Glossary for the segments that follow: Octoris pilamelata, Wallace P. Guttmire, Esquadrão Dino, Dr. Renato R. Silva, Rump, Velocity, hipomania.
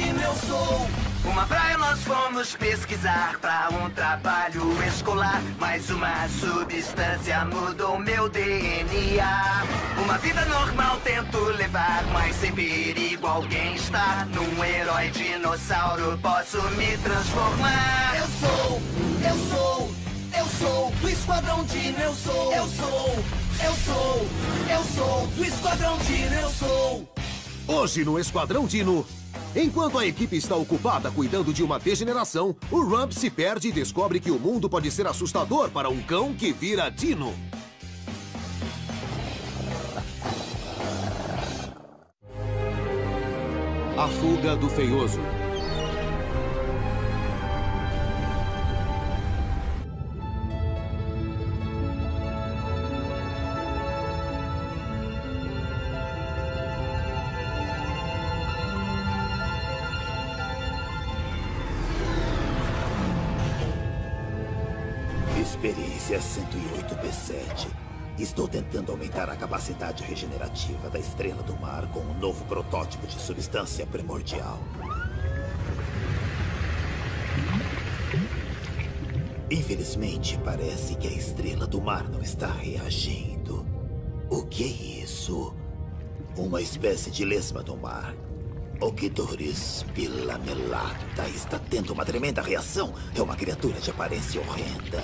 Dino eu sou. Uma praia nós fomos pesquisar pra um trabalho escolar, mas uma substância mudou meu DNA. Uma vida normal tento levar, mas sem perigo alguém está. Num herói dinossauro posso me transformar. Eu sou, eu sou, eu sou do Esquadrão Dino, eu sou, eu sou, eu sou, eu sou do Esquadrão Dino, eu sou. Hoje no Esquadrão Dino, enquanto a equipe está ocupada cuidando de uma degeneração, o Rump se perde e descobre que o mundo pode ser assustador para um cão que vira Dino. A fuga do feioso. Experiência 108P7. Estou tentando aumentar a capacidade regenerativa da estrela do mar com um novo protótipo de substância primordial. Infelizmente, parece que a estrela do mar não está reagindo. O que é isso? Uma espécie de lesma do mar. Octoris pilamelata está tendo uma tremenda reação. É uma criatura de aparência horrenda.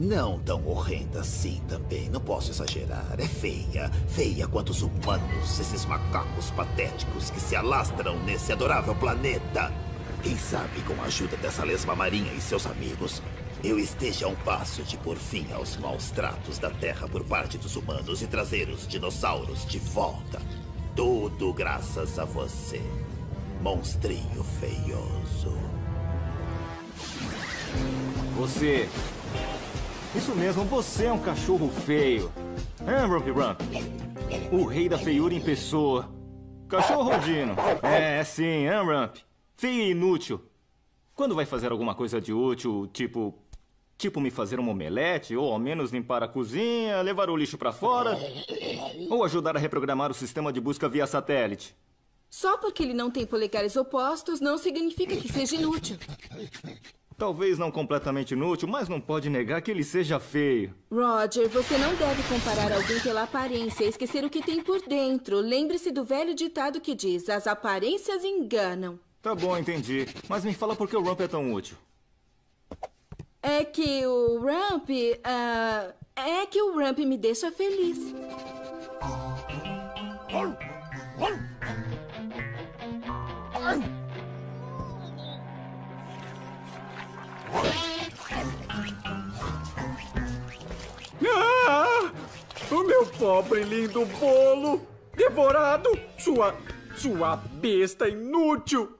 Não tão horrenda assim também, não posso exagerar. É feia, feia quanto os humanos, esses macacos patéticos que se alastram nesse adorável planeta. Quem sabe com a ajuda dessa lesma marinha e seus amigos, eu esteja a um passo de pôr fim aos maus tratos da Terra por parte dos humanos e trazer os dinossauros de volta. Tudo graças a você, monstrinho feioso. Você... Isso mesmo, você é um cachorro feio. É, Rump? O rei da feiura em pessoa. Cachorro Dino. É, sim, é, Rump? Feio e inútil. Quando vai fazer alguma coisa de útil, tipo me fazer um omelete, ou ao menos limpar a cozinha, levar o lixo pra fora, ou ajudar a reprogramar o sistema de busca via satélite. Só porque ele não tem polegares opostos, não significa que seja inútil. Talvez não completamente inútil, mas não pode negar que ele seja feio. Roger, você não deve comparar alguém pela aparência e esquecer o que tem por dentro. Lembre-se do velho ditado que diz, as aparências enganam. Tá bom, entendi. Mas me fala por que o Rump é tão útil. É que o Rump... É que o Rump me deixa feliz. Ah! O meu pobre lindo bolo! Devorado! Sua besta inútil!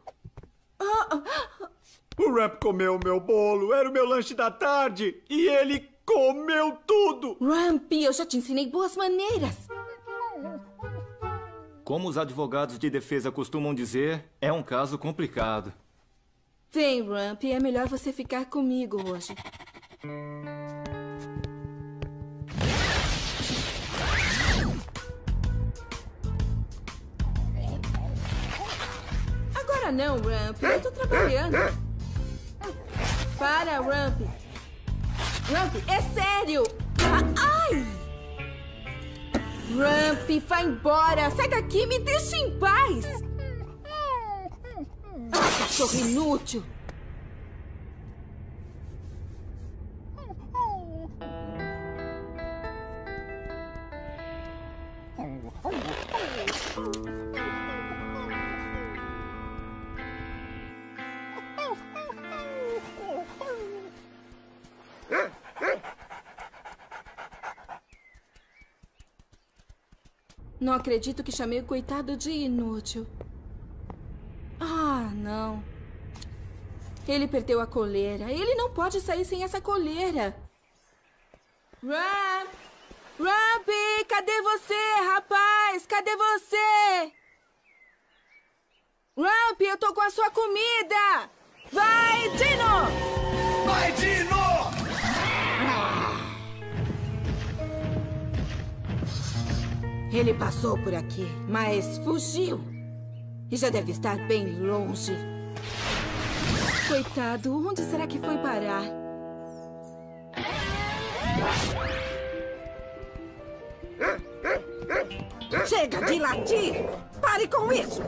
O Rump comeu o meu bolo, era o meu lanche da tarde, e ele comeu tudo! Rump, eu já te ensinei boas maneiras! Como os advogados de defesa costumam dizer, é um caso complicado. Vem, Rump, é melhor você ficar comigo hoje. Agora não, Rump, eu tô trabalhando. Para, Rump. Rump, é sério! Ai! Rump, vai embora! Sai daqui, me deixa em paz! Cachorro inútil! Não acredito que chamei o coitado de inútil. Ah, não. Ele perdeu a coleira. Ele não pode sair sem essa coleira. Rump! Rump! Cadê você, rapaz? Cadê você? Rump, eu tô com a sua comida! Vai, Dino! Vai, Dino! Ele passou por aqui, mas fugiu. E já deve estar bem longe. Coitado, onde será que foi parar? Chega de latir! Pare com isso!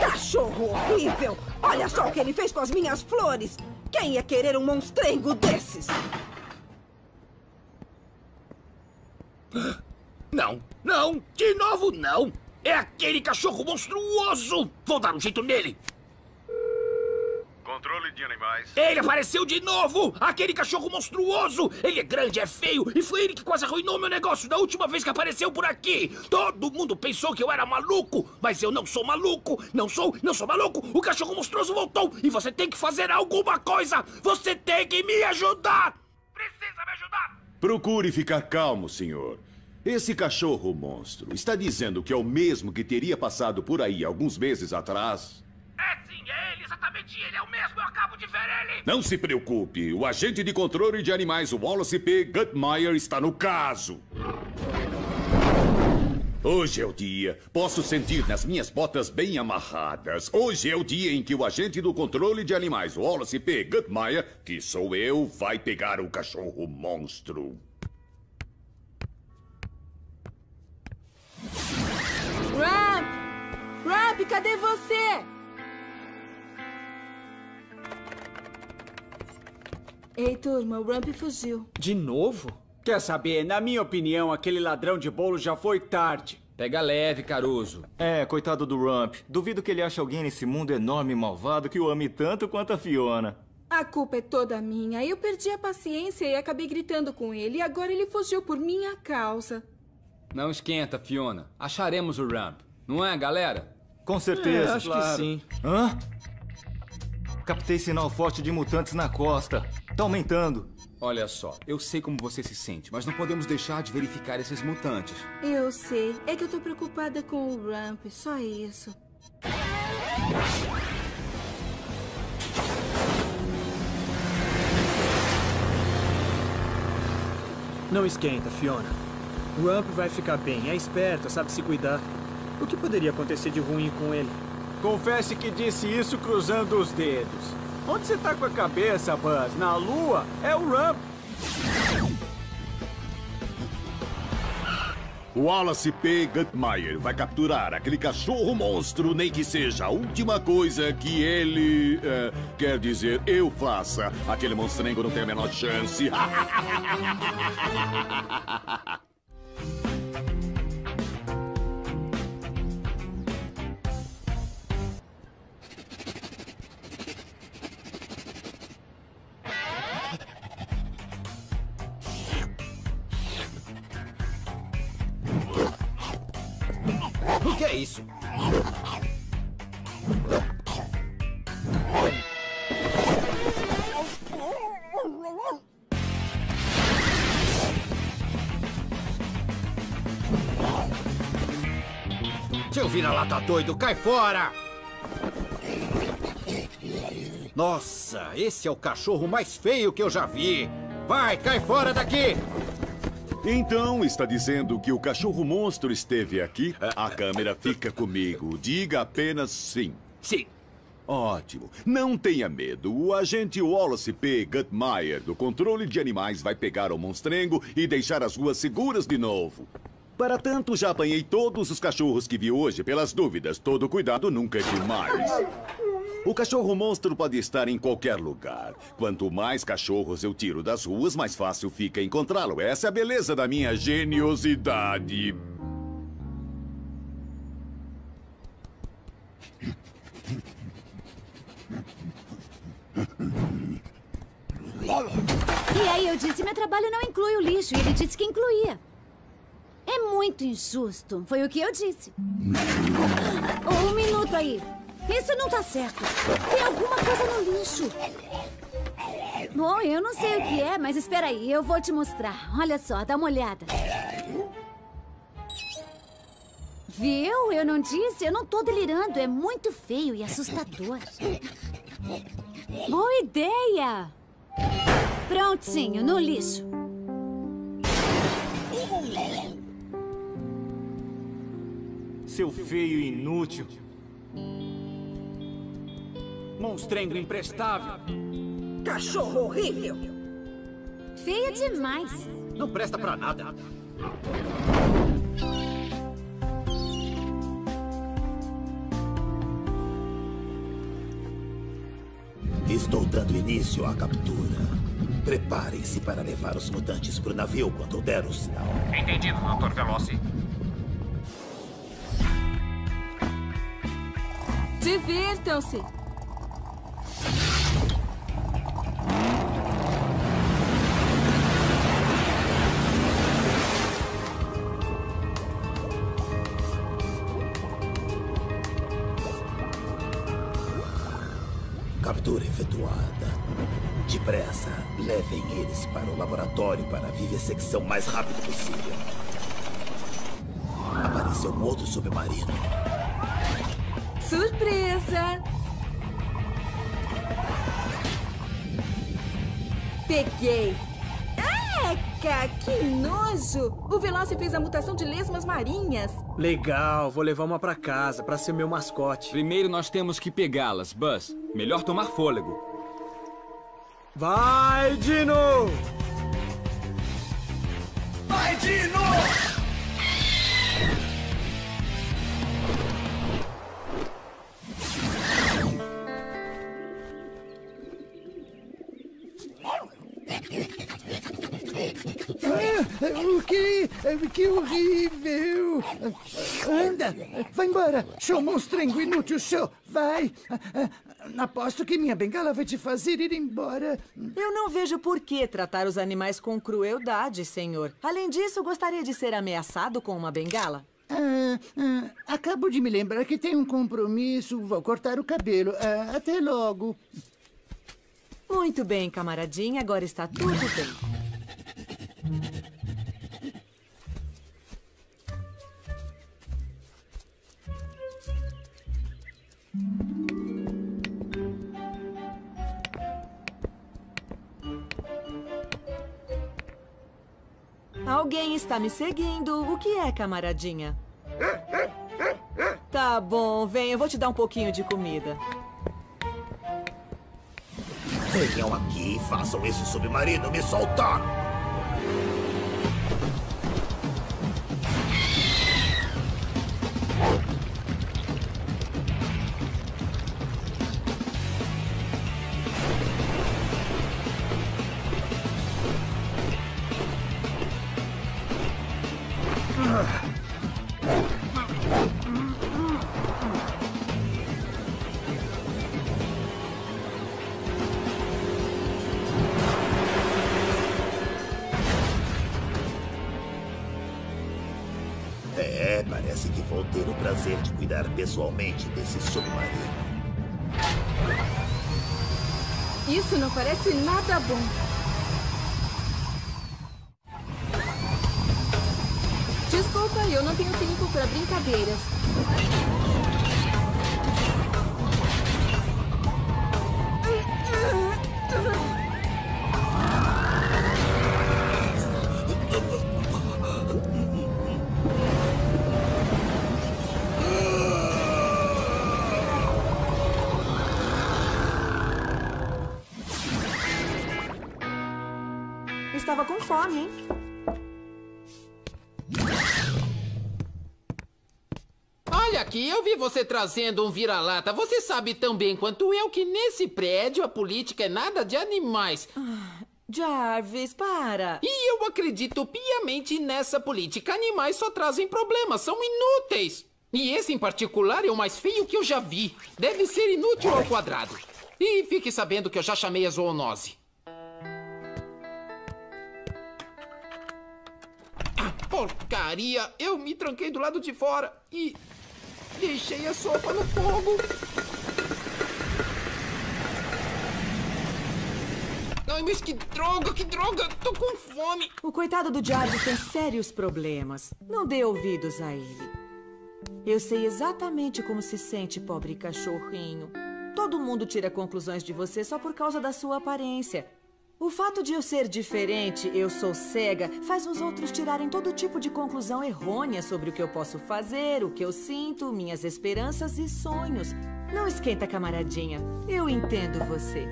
Cachorro horrível! Olha só o que ele fez com as minhas flores! Quem ia querer um monstrengo desses? Não, não! De novo não! É aquele cachorro monstruoso! Vou dar um jeito nele! Controle de animais. Ele apareceu de novo! Aquele cachorro monstruoso! Ele é grande, é feio e foi ele que quase arruinou meu negócio da última vez que apareceu por aqui! Todo mundo pensou que eu era maluco, mas eu não sou maluco! Não sou maluco! O cachorro monstruoso voltou e você tem que fazer alguma coisa! Você tem que me ajudar! Precisa me ajudar! Procure ficar calmo, senhor. Esse cachorro monstro está dizendo que é o mesmo que teria passado por aí alguns meses atrás? É sim, é ele, exatamente ele, é o mesmo, eu acabo de ver ele! Não se preocupe, o agente de controle de animais Wallace P. Guttmire está no caso! Hoje é o dia, posso sentir nas minhas botas bem amarradas. Hoje é o dia em que o agente do controle de animais Wallace P. Guttmire, que sou eu, vai pegar o cachorro monstro. Rump! Rump, cadê você? Ei, turma, o Rump fugiu. De novo? Quer saber, na minha opinião, aquele ladrão de bolo já foi tarde. Pega leve, Caruso. É, coitado do Rump. Duvido que ele ache alguém nesse mundo enorme e malvado que o ame tanto quanto a Fiona. A culpa é toda minha. Eu perdi a paciência e acabei gritando com ele. E agora ele fugiu por minha causa. Não esquenta, Fiona. Acharemos o Rump. Não é, galera? Com certeza. Acho que sim. Hã? Captei sinal forte de mutantes na costa. Tá aumentando. Olha só, eu sei como você se sente, mas não podemos deixar de verificar esses mutantes. Eu sei. É que eu tô preocupada com o Rump, só isso. Não esquenta, Fiona. O Rump vai ficar bem, é esperto, sabe se cuidar. O que poderia acontecer de ruim com ele? Confesse que disse isso cruzando os dedos. Onde você tá com a cabeça, Buzz? Na lua? É o Rump. Wallace P. Guttmire vai capturar aquele cachorro monstro, nem que seja a última coisa que ele... quer dizer, eu faça. Aquele monstrengo não tem a menor chance. Isso. Seu vira-lata doido, cai fora! Nossa, esse é o cachorro mais feio que eu já vi. Vai, cai fora daqui! Então, está dizendo que o cachorro monstro esteve aqui? A câmera fica comigo. Diga apenas sim. Sim. Ótimo. Não tenha medo. O agente Wallace P. Guttmire, do controle de animais, vai pegar o monstrengo e deixar as ruas seguras de novo. Para tanto, já apanhei todos os cachorros que vi hoje pelas dúvidas. Todo cuidado nunca é demais. O cachorro monstro pode estar em qualquer lugar. Quanto mais cachorros eu tiro das ruas, mais fácil fica encontrá-lo. Essa é a beleza da minha geniosidade. E aí eu disse, meu trabalho não inclui o lixo. E ele disse que incluía. É muito injusto. Foi o que eu disse. Oh, um minuto aí. Isso não tá certo. Tem alguma coisa no lixo. Bom, eu não sei o que é, mas espera aí, eu vou te mostrar. Olha só, dá uma olhada. Viu? Eu não disse, eu não tô delirando. É muito feio e assustador. Boa ideia! Prontinho, no lixo. Seu feio inútil. Monstrengo imprestável. Cachorro horrível. Feio demais. Não presta pra nada. Estou dando início à captura. Preparem-se para levar os mutantes pro navio quando eu der o sinal. Entendido, Dr. Velocity. Divirtam-se! Captura efetuada. Depressa, levem eles para o laboratório para a vivissecção mais rápido possível. Apareceu um outro submarino. Surpresa! Peguei! Eca, que nojo! O Veloci fez a mutação de lesmas marinhas. Legal, vou levar uma pra casa, pra ser meu mascote. Primeiro nós temos que pegá-las, Buzz. Melhor tomar fôlego. Vai, Dino! Vai, Dino! Que horrível! Anda! Vai embora! Seu monstrengo inútil, seu! Vai! Aposto que minha bengala vai te fazer ir embora. Eu não vejo por que tratar os animais com crueldade, senhor. Além disso, gostaria de ser ameaçado com uma bengala. Acabo de me lembrar que tenho um compromisso. Vou cortar o cabelo. Até logo. Muito bem, camaradinha. Agora está tudo bem. Alguém está me seguindo. O que é, camaradinha? Tá bom, vem, eu vou te dar um pouquinho de comida. Venham aqui e façam esse submarino me soltar! Parece que vou ter o prazer de cuidar pessoalmente desse submarino. Isso não parece nada bom. Desculpa, eu não tenho tempo para brincadeiras. Estava com fome, hein? Olha aqui, eu vi você trazendo um vira-lata. Você sabe tão bem quanto eu que nesse prédio a política é nada de animais. Jarvis, para! E eu acredito piamente nessa política. Animais só trazem problemas, são inúteis. E esse em particular é o mais feio que eu já vi. Deve ser inútil ao quadrado. E fique sabendo que eu já chamei a zoonose. Porcaria! Eu me tranquei do lado de fora e deixei a sopa no fogo. Ai, mas que droga, que droga! Tô com fome! O coitado do Jarvis tem sérios problemas. Não dê ouvidos a ele. Eu sei exatamente como se sente, pobre cachorrinho. Todo mundo tira conclusões de você só por causa da sua aparência. O fato de eu ser diferente, eu sou cega, faz os outros tirarem todo tipo de conclusão errônea sobre o que eu posso fazer, o que eu sinto, minhas esperanças e sonhos. Não esquenta, camaradinha. Eu entendo você.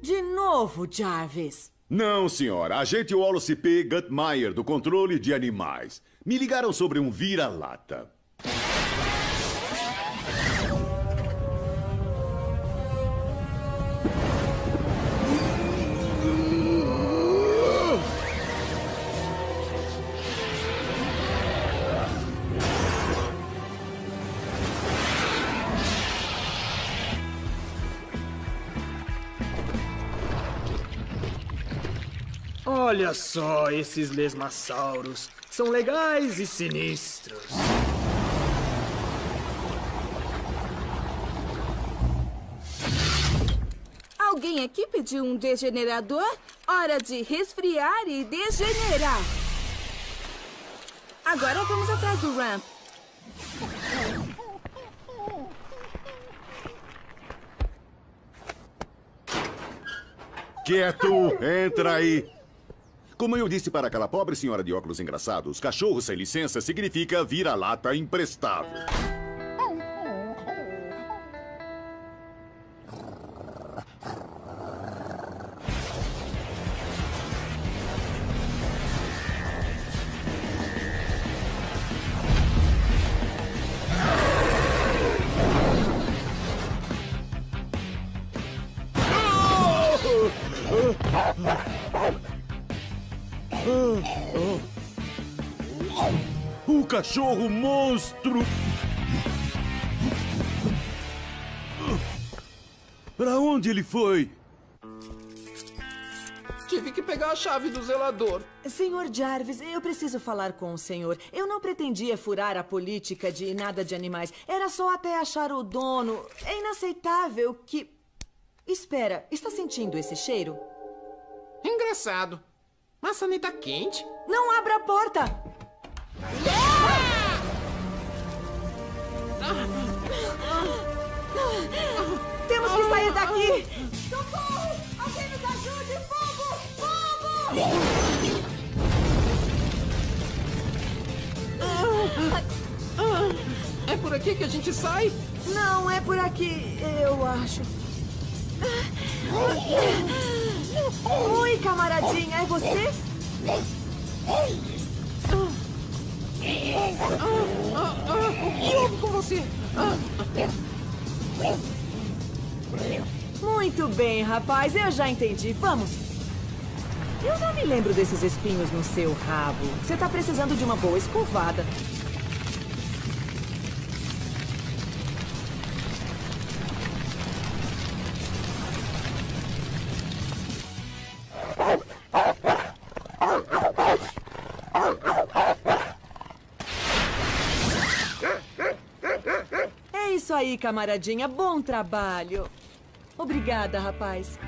De novo, Jarvis. Não, senhora. Agente Wallace P. Guttmire, do controle de animais. Me ligaram sobre um vira-lata. Olha só esses lesmassauros. São legais e sinistros. Alguém aqui pediu um degenerador? Hora de resfriar e degenerar. Agora vamos atrás do Rump. Quieto! Entra aí! Como eu disse para aquela pobre senhora de óculos engraçados, cachorro sem licença significa vira-lata imprestável. Cachorro monstro! Pra onde ele foi? Tive que pegar a chave do zelador. Senhor Jarvis, eu preciso falar com o senhor. Eu não pretendia furar a política de nada de animais. Era só até achar o dono. É inaceitável que... Espera, está sentindo esse cheiro? Engraçado. Maçaneta quente? Não abra a porta! Temos que sair daqui! Socorro! Alguém nos ajude! Fogo! Fogo! É por aqui que a gente sai? Não, é por aqui, eu acho. Oi, camaradinha, é você? O que houve com você? Muito bem, rapaz. Eu já entendi. Vamos. Eu não me lembro desses espinhos no seu rabo. Você tá precisando de uma boa escovada. Aí, camaradinha, bom trabalho. Obrigada, rapaz.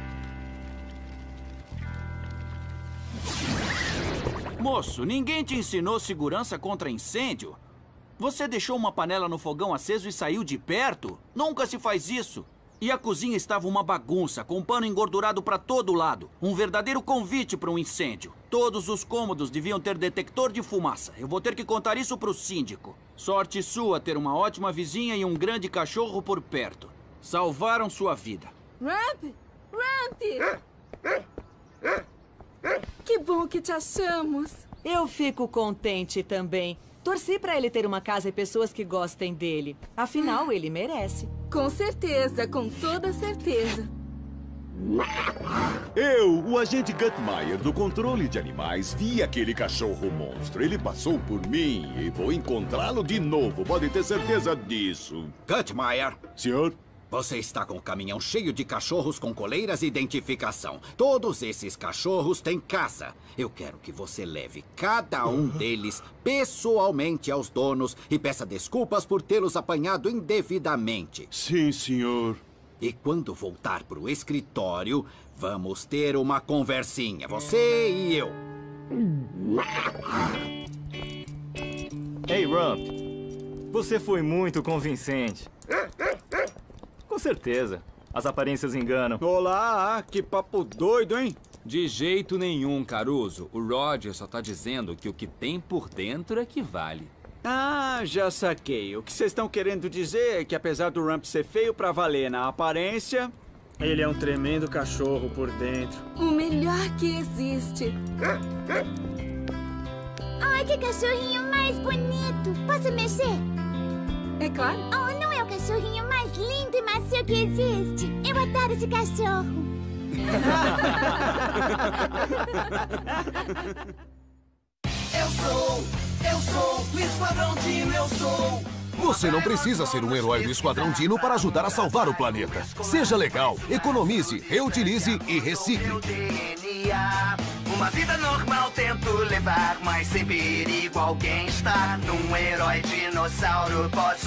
Moço, ninguém te ensinou segurança contra incêndio? Você deixou uma panela no fogão aceso e saiu de perto? Nunca se faz isso. E a cozinha estava uma bagunça, com um pano engordurado para todo lado. Um verdadeiro convite para um incêndio. Todos os cômodos deviam ter detector de fumaça. Eu vou ter que contar isso para o síndico. Sorte sua ter uma ótima vizinha e um grande cachorro por perto. Salvaram sua vida. Rump! Rump! Que bom que te achamos. Eu fico contente também. Torci para ele ter uma casa e pessoas que gostem dele. Afinal, ele merece. Com certeza, com toda certeza. Eu, o agente Guttmire, do controle de animais, vi aquele cachorro monstro. Ele passou por mim e vou encontrá-lo de novo. Pode ter certeza disso. Guttmire. Senhor? Você está com o caminhão cheio de cachorros com coleiras e identificação. Todos esses cachorros têm casa. Eu quero que você leve cada um deles pessoalmente aos donos e peça desculpas por tê-los apanhado indevidamente. Sim, senhor. E quando voltar para o escritório, vamos ter uma conversinha, você e eu. Ei, Rump, você foi muito convincente. Com certeza. As aparências enganam. Olá, que papo doido, hein? De jeito nenhum, Caruso. O Roger só tá dizendo que o que tem por dentro é que vale. Ah, já saquei. O que vocês estão querendo dizer é que apesar do Rump ser feio pra valer na aparência... Ele é um tremendo cachorro por dentro. O melhor que existe. Ai, que cachorrinho mais bonito. Posso mexer? É claro. Oh, não é o cachorrinho mais lindo e macio que existe? Eu adoro esse cachorro. Eu sou do Esquadrão Dino, eu sou. Você não precisa ser um herói do Esquadrão Dino para ajudar a salvar o planeta. Seja legal, economize, reutilize e recicle. Uma vida normal tento levar, mas sempre igual. Quem está num herói dinossauro posso